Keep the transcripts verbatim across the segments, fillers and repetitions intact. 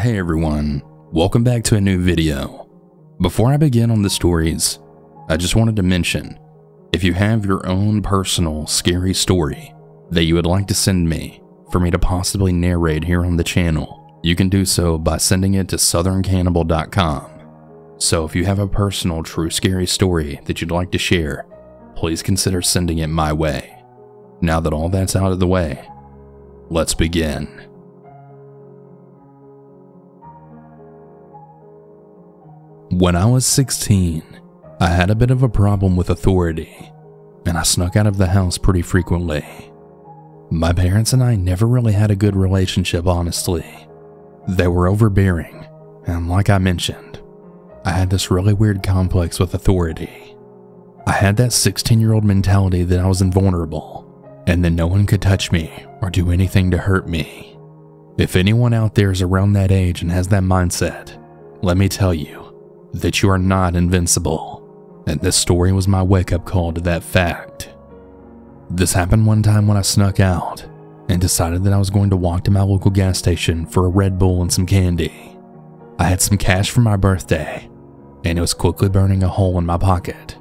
Hey everyone, welcome back to a new video. Before I begin on the stories, I just wanted to mention, if you have your own personal scary story that you would like to send me for me to possibly narrate here on the channel, you can do so by sending it to southern cannibal dot com. So if you have a personal true scary story that you'd like to share, please consider sending it my way. Now that all that's out of the way, let's begin. When I was sixteen, I had a bit of a problem with authority, and I snuck out of the house pretty frequently. My parents and I never really had a good relationship, honestly. They were overbearing, and like I mentioned, I had this really weird complex with authority. I had that sixteen-year-old mentality that I was invulnerable, and that no one could touch me or do anything to hurt me. If anyone out there is around that age and has that mindset, let me tell you, that you are not invincible, and this story was my wake-up call to that fact. This happened one time when I snuck out and decided that I was going to walk to my local gas station for a Red Bull and some candy. I had some cash for my birthday, and it was quickly burning a hole in my pocket,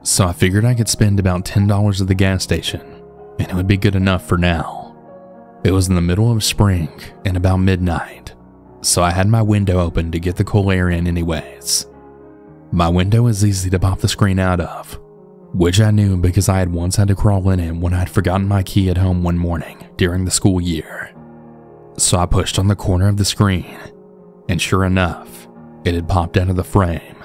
so I figured I could spend about ten dollars at the gas station, and it would be good enough for now. It was in the middle of spring and about midnight, so I had my window open to get the cool air in anyways. My window is easy to pop the screen out of, which I knew because I had once had to crawl in it when I had forgotten my key at home one morning during the school year. So I pushed on the corner of the screen, and sure enough, it had popped out of the frame.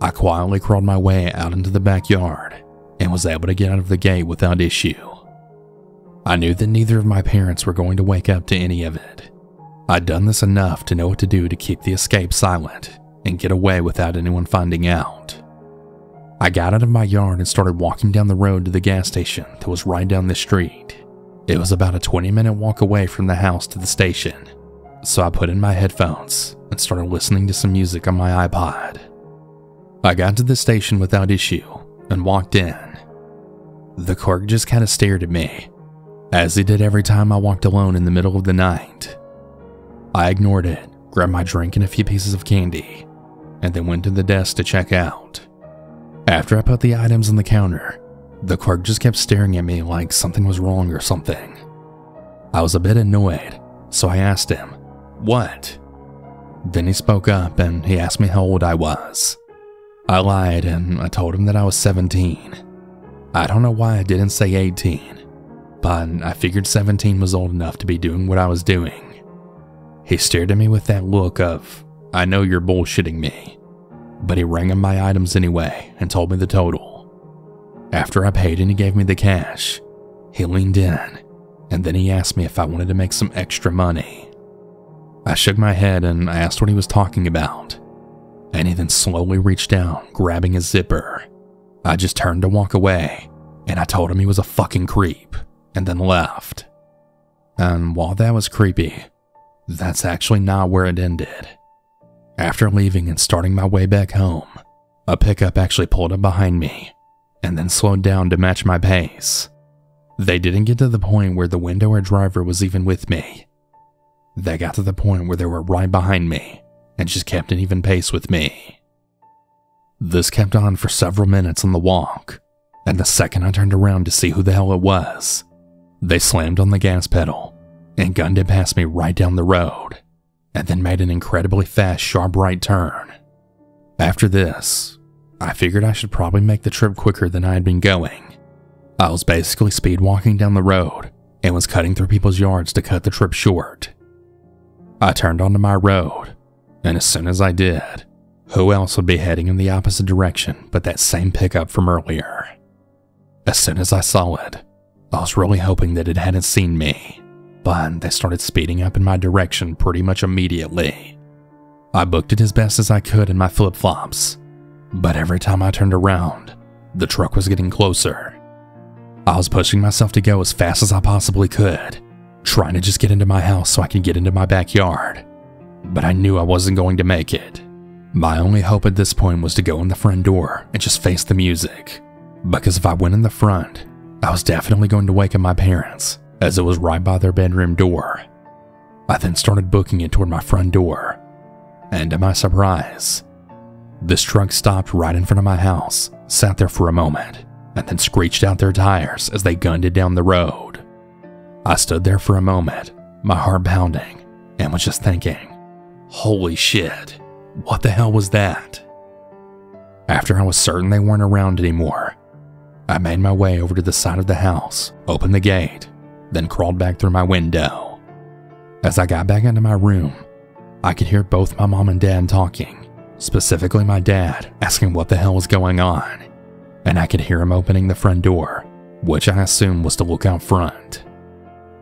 I quietly crawled my way out into the backyard and was able to get out of the gate without issue. I knew that neither of my parents were going to wake up to any of it. I'd done this enough to know what to do to keep the escape silent and get away without anyone finding out. I got out of my yard and started walking down the road to the gas station that was right down the street. It was about a twenty minute walk away from the house to the station, so I put in my headphones and started listening to some music on my iPod. I got to the station without issue and walked in. The clerk just kind of stared at me, as he did every time I walked alone in the middle of the night. I ignored it, grabbed my drink and a few pieces of candy, and then went to the desk to check out. After I put the items on the counter, the clerk just kept staring at me like something was wrong or something. I was a bit annoyed, so I asked him, "What?" Then he spoke up and he asked me how old I was. I lied and I told him that I was seventeen. I don't know why I didn't say eighteen, but I figured seventeen was old enough to be doing what I was doing. He stared at me with that look of, "I know you're bullshitting me," but he rang him my items anyway and told me the total. After I paid and he gave me the cash, he leaned in, and then he asked me if I wanted to make some extra money. I shook my head and I asked what he was talking about, and he then slowly reached down, grabbing his zipper. I just turned to walk away, and I told him he was a fucking creep, and then left. And while that was creepy, that's actually not where it ended. After leaving and starting my way back home, a pickup actually pulled up behind me and then slowed down to match my pace. They didn't get to the point where the window or driver was even with me. They got to the point where they were right behind me and just kept an even pace with me. This kept on for several minutes on the walk, and the second I turned around to see who the hell it was, they slammed on the gas pedal and gunned it past me right down the road, and then made an incredibly fast, sharp right turn. After this, I figured I should probably make the trip quicker than I had been going. I was basically speed walking down the road and was cutting through people's yards to cut the trip short. I turned onto my road, and as soon as I did, who else would be heading in the opposite direction but that same pickup from earlier? As soon as I saw it, I was really hoping that it hadn't seen me, but they started speeding up in my direction pretty much immediately. I booked it as best as I could in my flip-flops, but every time I turned around, the truck was getting closer. I was pushing myself to go as fast as I possibly could, trying to just get into my house so I could get into my backyard, but I knew I wasn't going to make it. My only hope at this point was to go in the front door and just face the music, because if I went in the front, I was definitely going to wake up my parents, as it was right by their bedroom door. I then started booking it toward my front door, and to my surprise, this truck stopped right in front of my house, sat there for a moment, and then screeched out their tires as they gunned it down the road. I stood there for a moment, my heart pounding, and was just thinking, holy shit, what the hell was that? After I was certain they weren't around anymore, I made my way over to the side of the house, opened the gate, then crawled back through my window. As I got back into my room, I could hear both my mom and dad talking, specifically my dad asking what the hell was going on, and I could hear him opening the front door, which I assumed was to look out front.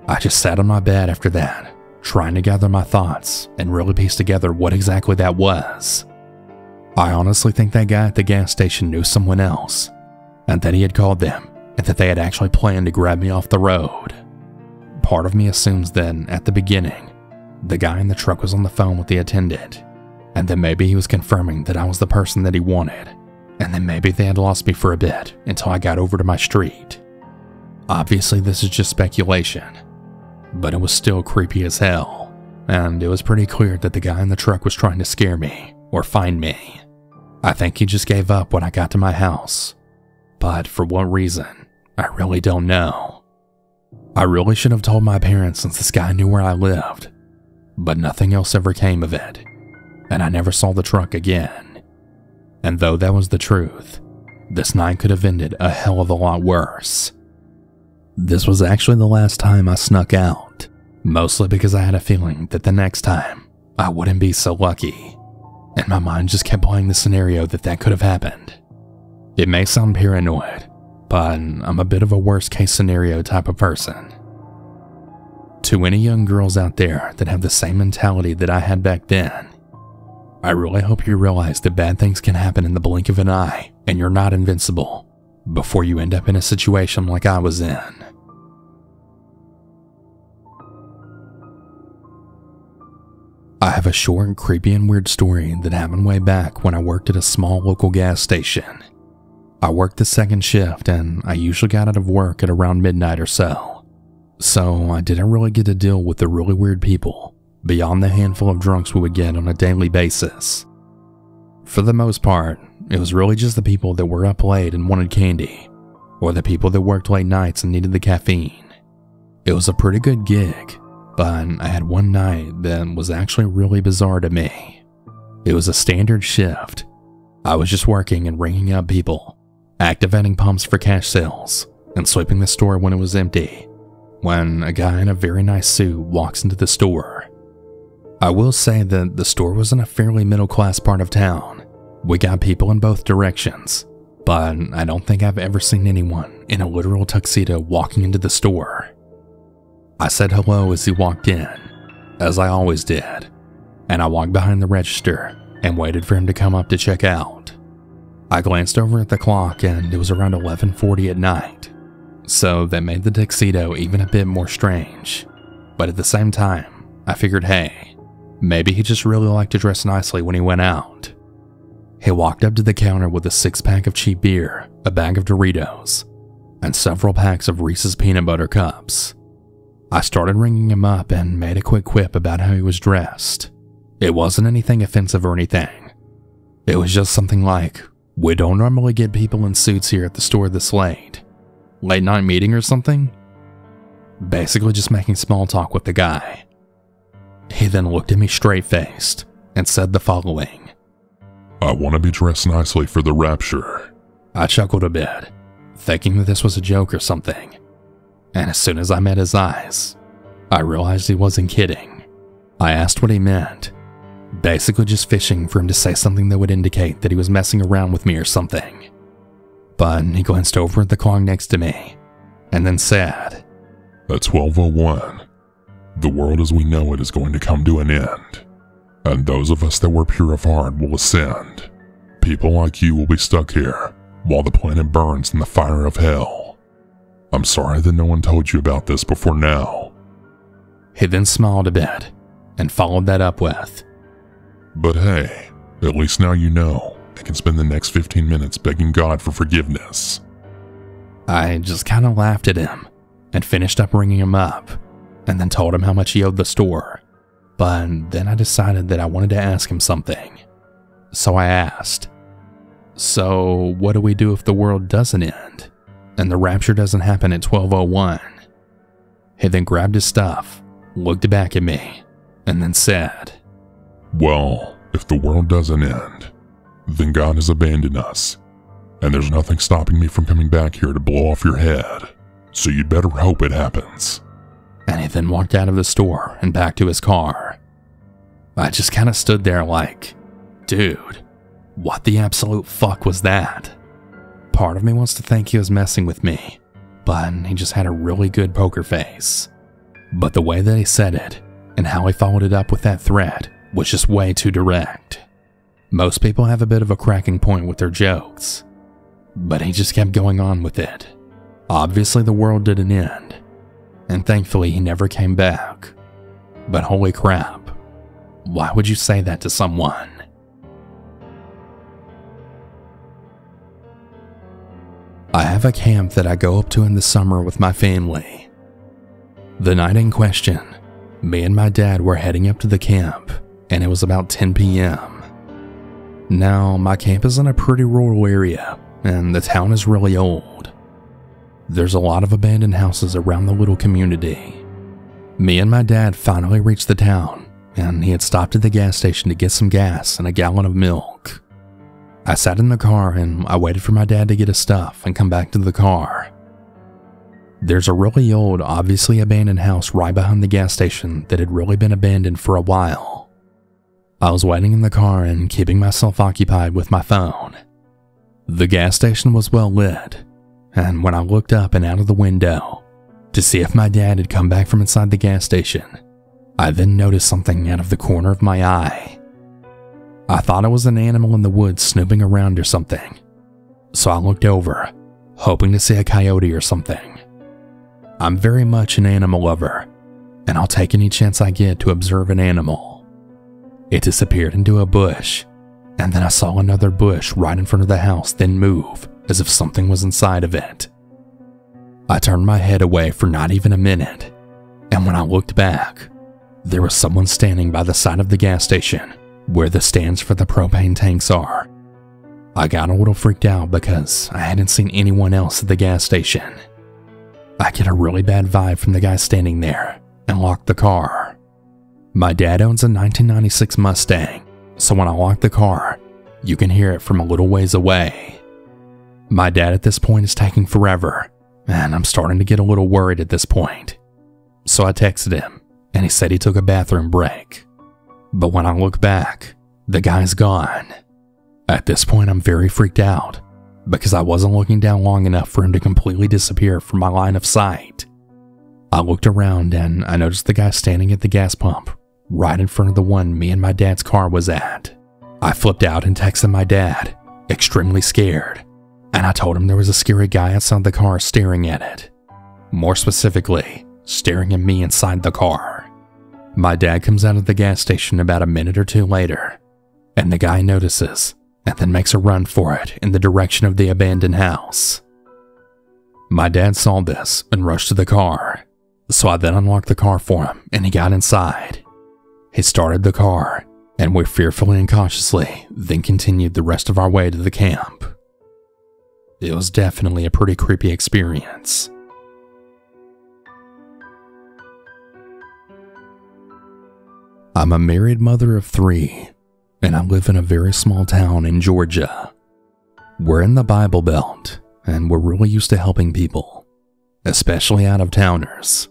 I just sat on my bed after that, trying to gather my thoughts and really piece together what exactly that was. I honestly think that guy at the gas station knew someone else, and that he had called them, and that they had actually planned to grab me off the road. Part of me assumes then, at the beginning, the guy in the truck was on the phone with the attendant, and then maybe he was confirming that I was the person that he wanted, and then maybe they had lost me for a bit until I got over to my street. Obviously this is just speculation, but it was still creepy as hell, and it was pretty clear that the guy in the truck was trying to scare me, or find me. I think he just gave up when I got to my house, but for what reason, I really don't know. I really should have told my parents since this guy knew where I lived, but nothing else ever came of it, and I never saw the truck again. And though that was the truth, this night could have ended a hell of a lot worse. This was actually the last time I snuck out, mostly because I had a feeling that the next time, I wouldn't be so lucky. And my mind just kept playing the scenario that that could have happened. It may sound paranoid, but I'm a bit of a worst case scenario type of person. To any young girls out there that have the same mentality that I had back then, I really hope you realize that bad things can happen in the blink of an eye and you're not invincible before you end up in a situation like I was in. I have a short, creepy, and weird story that happened way back when I worked at a small local gas station. I worked the second shift and I usually got out of work at around midnight or so, so I didn't really get to deal with the really weird people beyond the handful of drunks we would get on a daily basis. For the most part, it was really just the people that were up late and wanted candy, or the people that worked late nights and needed the caffeine. It was a pretty good gig, but I had one night that was actually really bizarre to me. It was a standard shift. I was just working and ringing up people, activating pumps for cash sales, and sweeping the store when it was empty, when a guy in a very nice suit walks into the store. I will say that the store was in a fairly middle-class part of town. We got people in both directions, but I don't think I've ever seen anyone in a literal tuxedo walking into the store. I said hello as he walked in, as I always did, and I walked behind the register and waited for him to come up to check out. I glanced over at the clock and it was around eleven forty at night, so that made the tuxedo even a bit more strange, but at the same time, I figured, hey, maybe he just really liked to dress nicely when he went out. He walked up to the counter with a six-pack of cheap beer, a bag of Doritos, and several packs of Reese's Peanut Butter Cups. I started ringing him up and made a quick quip about how he was dressed. It wasn't anything offensive or anything. It was just something like, we don't normally get people in suits here at the store this late. Late night meeting or something? Basically just making small talk with the guy. He then looked at me straight-faced and said the following. I want to be dressed nicely for the rapture. I chuckled a bit, thinking that this was a joke or something. And as soon as I met his eyes, I realized he wasn't kidding. I asked what he meant, basically just fishing for him to say something that would indicate that he was messing around with me or something. But he glanced over at the clock next to me, and then said, At twelve oh one, the world as we know it is going to come to an end, and those of us that were pure of heart will ascend. People like you will be stuck here while the planet burns in the fire of hell. I'm sorry that no one told you about this before now. He then smiled a bit, and followed that up with, But hey, at least now you know, I can spend the next fifteen minutes begging God for forgiveness. I just kind of laughed at him, and finished up ringing him up, and then told him how much he owed the store, But then I decided that I wanted to ask him something. So I asked, "So what do we do if the world doesn't end and the rapture doesn't happen at twelve oh one? He then grabbed his stuff, looked back at me, and then said, "Well, if the world doesn't end, then God has abandoned us, and there's nothing stopping me from coming back here to blow off your head, so you'd better hope it happens." And he then walked out of the store and back to his car. I just kind of stood there like, dude, what the absolute fuck was that? Part of me wants to think he was messing with me, but he just had a really good poker face. But the way that he said it, and how he followed it up with that threat, was just way too direct. Most people have a bit of a cracking point with their jokes, but he just kept going on with it. Obviously the world didn't end, and thankfully he never came back. But holy crap, why would you say that to someone? I have a camp that I go up to in the summer with my family. The night in question, me and my dad were heading up to the camp, and it was about ten p m Now, my camp is in a pretty rural area, and the town is really old. There's a lot of abandoned houses around the little community. Me and my dad finally reached the town, and he had stopped at the gas station to get some gas and a gallon of milk. I sat in the car and I waited for my dad to get his stuff and come back to the car. There's a really old, obviously abandoned house right behind the gas station that had really been abandoned for a while. I was waiting in the car and keeping myself occupied with my phone. The gas station was well lit, and when I looked up and out of the window to see if my dad had come back from inside the gas station, I then noticed something out of the corner of my eye. I thought it was an animal in the woods snooping around or something, so I looked over, hoping to see a coyote or something. I'm very much an animal lover, and I'll take any chance I get to observe an animal. It disappeared into a bush, and then I saw another bush right in front of the house then move as if something was inside of it. I turned my head away for not even a minute, and when I looked back, there was someone standing by the side of the gas station where the stands for the propane tanks are. I got a little freaked out because I hadn't seen anyone else at the gas station. I get a really bad vibe from the guy standing there and locked the car. My dad owns a nineteen ninety-six Mustang, so when I lock the car, you can hear it from a little ways away. My dad at this point is taking forever, and I'm starting to get a little worried at this point. So I texted him, and he said he took a bathroom break. But when I look back, the guy's gone. At this point, I'm very freaked out because I wasn't looking down long enough for him to completely disappear from my line of sight. I looked around and I noticed the guy standing at the gas pump right in front of the one me and my dad's car was at. I flipped out and texted my dad, extremely scared, and I told him there was a scary guy outside the car staring at it. More specifically, staring at me inside the car. My dad comes out of the gas station about a minute or two later, and the guy notices and then makes a run for it in the direction of the abandoned house. My dad saw this and rushed to the car, so I then unlocked the car for him and he got inside. He started the car, and we fearfully and cautiously then continued the rest of our way to the camp. It was definitely a pretty creepy experience. I'm a married mother of three, and I live in a very small town in Georgia. We're in the Bible Belt, and we're really used to helping people, especially out-of-towners,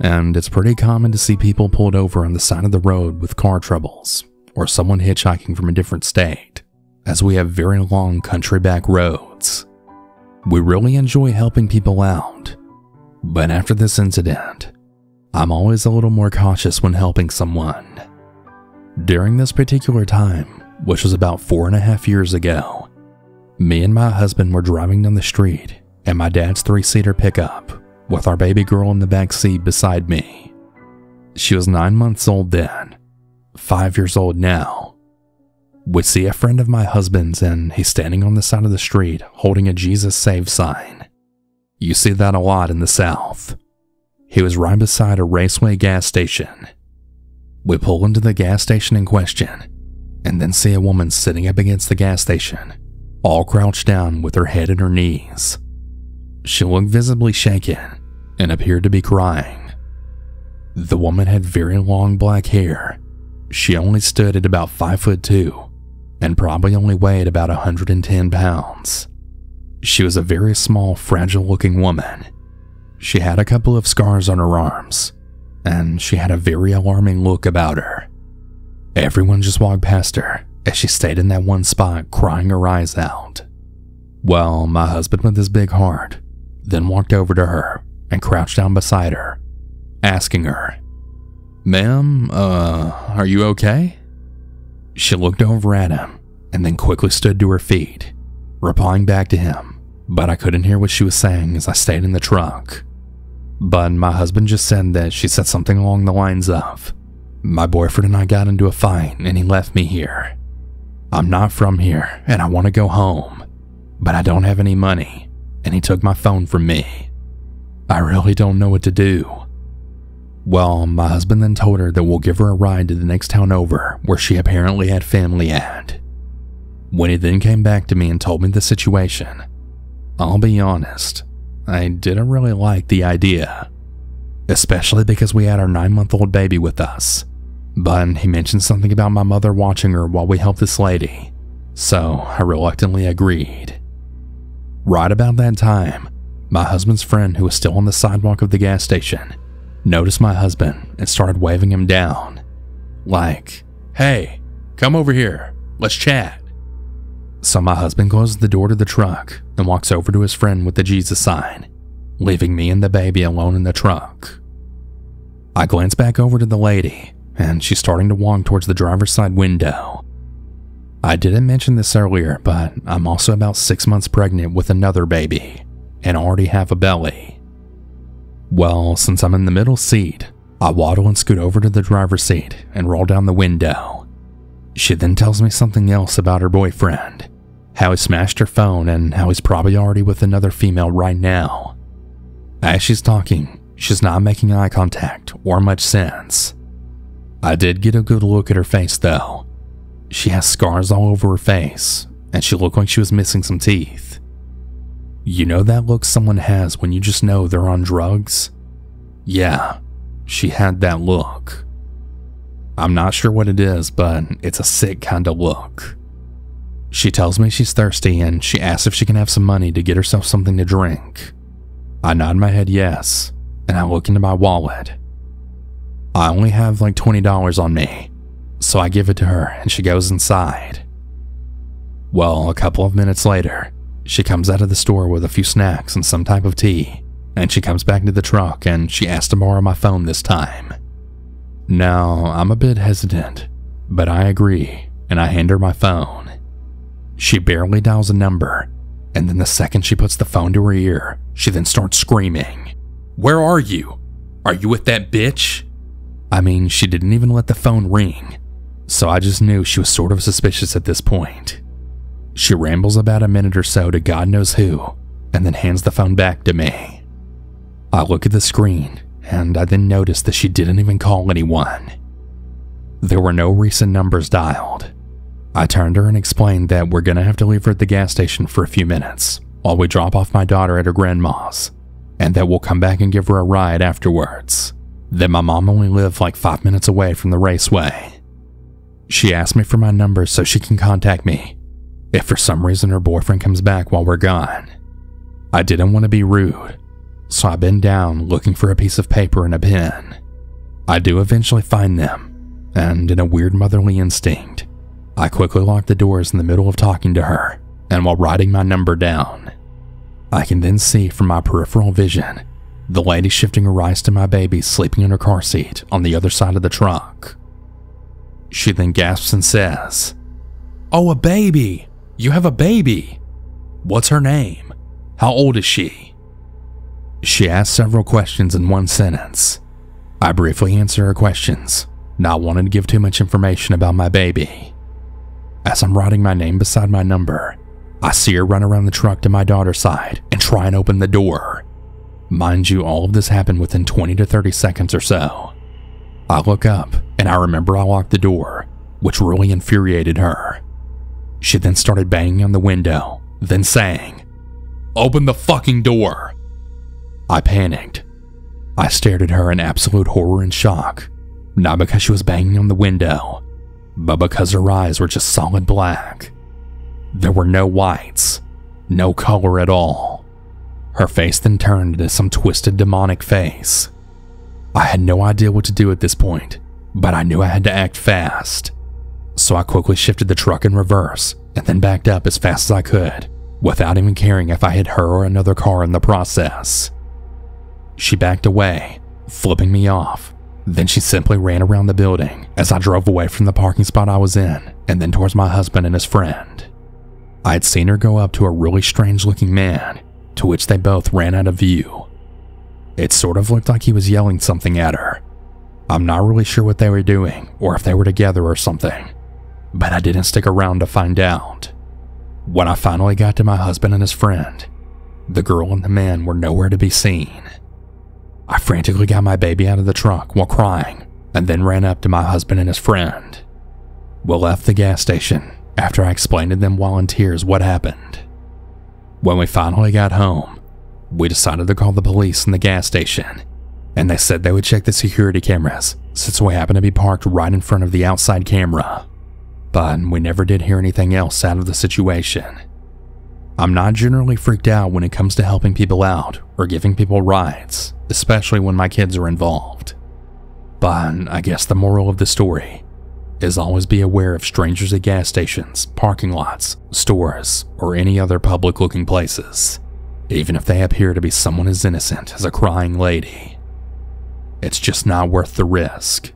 and it's pretty common to see people pulled over on the side of the road with car troubles, or someone hitchhiking from a different state, as we have very long country back roads. We really enjoy helping people out, but after this incident, I'm always a little more cautious when helping someone. During this particular time, which was about four and a half years ago, me and my husband were driving down the street in my dad's three-seater pickup with our baby girl in the back seat beside me. She was nine months old then, five years old now. We see a friend of my husband's and he's standing on the side of the street holding a Jesus Save sign. You see that a lot in the South. He was right beside a Raceway gas station. We pull into the gas station in question, and then see a woman sitting up against the gas station, all crouched down with her head in her knees. She looked visibly shaken and appeared to be crying. The woman had very long black hair. She only stood at about five foot two and probably only weighed about one hundred ten pounds. She was a very small, fragile-looking woman. She had a couple of scars on her arms, and she had a very alarming look about her. Everyone just walked past her as she stayed in that one spot crying her eyes out. Well, my husband with his big heart then walked over to her and crouched down beside her, asking her, "Ma'am, uh, are you okay?" She looked over at him and then quickly stood to her feet, replying back to him, but I couldn't hear what she was saying as I stayed in the truck. But my husband just said that she said something along the lines of, "My boyfriend and I got into a fight and he left me here. I'm not from here and I want to go home, but I don't have any money and he took my phone from me. I really don't know what to do." Well, my husband then told her that we'll give her a ride to the next town over where she apparently had family at. When he then came back to me and told me the situation, I'll be honest, I didn't really like the idea, especially because we had our nine-month-old baby with us, but he mentioned something about my mother watching her while we helped this lady, so I reluctantly agreed. Right about that time, my husband's friend, who was still on the sidewalk of the gas station, noticed my husband and started waving him down, like, "Hey, come over here, let's chat." So my husband closes the door to the truck and walks over to his friend with the Jesus sign, leaving me and the baby alone in the truck. I glance back over to the lady, and she's starting to walk towards the driver's side window. I didn't mention this earlier, but I'm also about six months pregnant with another baby, and already have a belly. Well, since I'm in the middle seat, I waddle and scoot over to the driver's seat and roll down the window. She then tells me something else about her boyfriend, how he smashed her phone and how he's probably already with another female right now. As she's talking, she's not making eye contact or much sense. I did get a good look at her face though. She has scars all over her face, and she looked like she was missing some teeth. You know that look someone has when you just know they're on drugs? Yeah, she had that look. I'm not sure what it is, but it's a sick kind of look. She tells me she's thirsty and she asks if she can have some money to get herself something to drink. I nod my head yes, and I look into my wallet. I only have like twenty dollars on me, so I give it to her and she goes inside. Well, a couple of minutes later, she comes out of the store with a few snacks and some type of tea, and she comes back to the truck and she asks to borrow my phone this time. Now, I'm a bit hesitant, but I agree and I hand her my phone. She barely dials a number, and then the second she puts the phone to her ear, she then starts screaming, "Where are you? Are you with that bitch?" I mean, she didn't even let the phone ring, so I just knew she was sort of suspicious at this point. She rambles about a minute or so to God knows who, and then hands the phone back to me. I look at the screen, and I then notice that she didn't even call anyone. There were no recent numbers dialed. I turned to her and explained that we're gonna have to leave her at the gas station for a few minutes while we drop off my daughter at her grandma's, and that we'll come back and give her a ride afterwards, that my mom only lived like five minutes away from the raceway. She asked me for my number so she can contact me if for some reason her boyfriend comes back while we're gone. I didn't want to be rude, so I bend down looking for a piece of paper and a pen. I do eventually find them, and in a weird motherly instinct, I quickly lock the doors in the middle of talking to her, and while writing my number down, I can then see from my peripheral vision the lady shifting her eyes to my baby sleeping in her car seat on the other side of the truck. She then gasps and says, "Oh, a baby! You have a baby! What's her name? How old is she?" She asks several questions in one sentence. I briefly answer her questions, not wanting to give too much information about my baby. As I'm writing my name beside my number, I see her run around the truck to my daughter's side and try and open the door. Mind you, all of this happened within twenty to thirty seconds or so. I look up, and I remember I locked the door, which really infuriated her. She then started banging on the window, then saying, "Open the fucking door!" I panicked. I stared at her in absolute horror and shock, not because she was banging on the window, but because her eyes were just solid black. There were no whites, no color at all. Her face then turned into some twisted demonic face. I had no idea what to do at this point, but I knew I had to act fast. So I quickly shifted the truck in reverse and then backed up as fast as I could, without even caring if I hit her or another car in the process. She backed away, flipping me off. Then she simply ran around the building as I drove away from the parking spot I was in and then towards my husband and his friend. I had seen her go up to a really strange-looking man, to which they both ran out of view. It sort of looked like he was yelling something at her. I'm not really sure what they were doing or if they were together or something, but I didn't stick around to find out. When I finally got to my husband and his friend, the girl and the man were nowhere to be seen. I frantically got my baby out of the truck while crying and then ran up to my husband and his friend. We left the gas station after I explained to them while in tears what happened. When we finally got home, we decided to call the police in the gas station, and they said they would check the security cameras since we happened to be parked right in front of the outside camera. But we never did hear anything else out of the situation. I'm not generally freaked out when it comes to helping people out or giving people rides, especially when my kids are involved. But I guess the moral of the story is always be aware of strangers at gas stations, parking lots, stores, or any other public-looking places, even if they appear to be someone as innocent as a crying lady. It's just not worth the risk.